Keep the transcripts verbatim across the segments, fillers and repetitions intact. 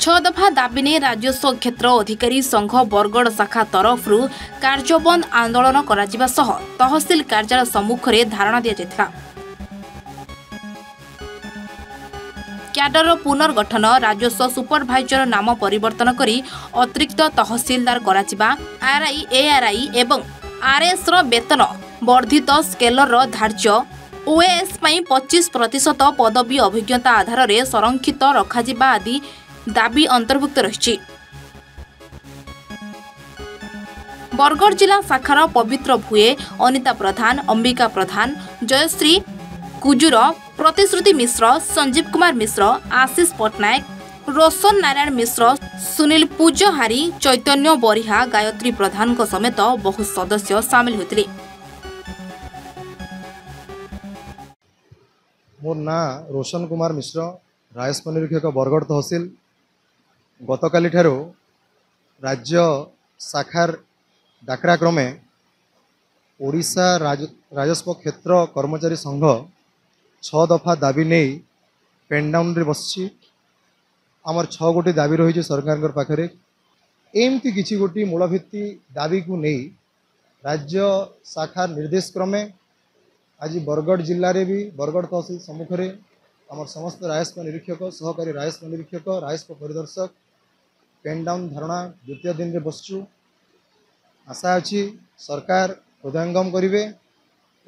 छह दफा दाबी ने राज्यस्व क्षेत्र अधिकारी संघ बरगड़ शाखा तरफ कार्यबंद आंदोलन करा जिबा सह तहसिल कार्यालय सम्मुख रे धारणा दिया जायथिला। क्याडर पुनर्गठन राज्यस्व सुपरभाइजर नाम परिवर्तन करी अतिरिक्त तहसिलदार करा जिबा आरआई एआरआई एवं आरएस रो वेतन वर्धित स्केलर रो धार्य ओएस पच्चीस प्रतिशत पदवी अभिज्ञता आधार में संरक्षित रखा जिबा आदि दाबी अंतर्भुक्त रही। बरगढ़ जिला शाखार पवित्र भुए अनीता प्रधान, अंबिका प्रधान, जयश्री कुजुर, प्रतिश्रुति मिश्रा, संजीव कुमार मिश्रा, आशीष पटनायक, रोशन नारायण मिश्रा, सुनील पूजहारी, चैतन्य बरिहा, गायत्री प्रधान को समेत बहु सदस्य सामिल होते। मोर ना रोशन कुमार मिश्र, रायस निरीक्षक बरगढ़ तहसिल। गतकाली ठारो राज्य शाखार डाकरा क्रमे ओडिशा राज राजस्व क्षेत्र कर्मचारी संघ छह दफा दाबी नहीं पेनडाउन बसि। आमर छह गोटी दाबी रही सरकार पाखे। एमती किसी गोटी मूलभित्ति दाबी को नहीं राज्य शाखार निर्देश क्रमे आज बरगढ़ जिले में भी बरगढ़ तहसिल सम्मुख रे आम समस्त रायस्व निरीक्षक, सहकारी रायस्व निरीक्षक, रायस्व परिदर्शक पेन डाउन धारणा द्वितीय दिन में बसचु। आशा अच्छी सरकार हृदयंगम करेंगे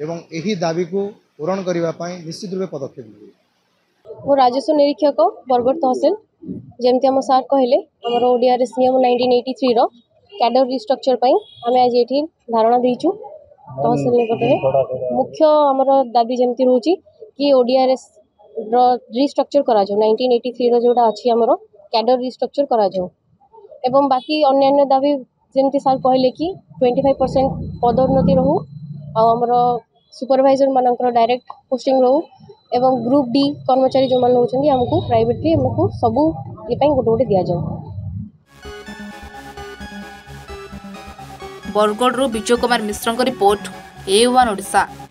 एवं यही दाबी को पूरण करने निश्चित रूप पदक्षेप लेंगे। मो राजस्व निरीक्षक बरगढ़ तहसिल जमती आम सार कहले आमर ओडीआरएस नियम नाइंटीन एटी थ्री रो कैडर रिस्ट्रक्चर पर आम आज ये धारणा देचु। तहसिल निकट मुख्य आमर दाबी जमती रोचे कि ओडीआरएस रिस्ट्रक्चर करा जाओ नाइंटीन एटी थ्री रो जोड़ा अच्छी आमर कैडर रिस्ट्रक्चर करा जाओ एवं बाकी अन्यान्य दाबी जमती सार कहले कि ट्वेंटी फाइव परसेंट पदोन्नति रहू आमर सुपरवाइजर मानकर डायरेक्ट पोस्टिंग रहू एवं ग्रुप डी कर्मचारी जो मान होचंदी हमकु प्राइवेटली हमकु सबु ये पई गोटे गोटे दिया जाओ। बरगढ़ रो विजय कुमार मिश्र को रिपोर्ट ए वन ओडिशा।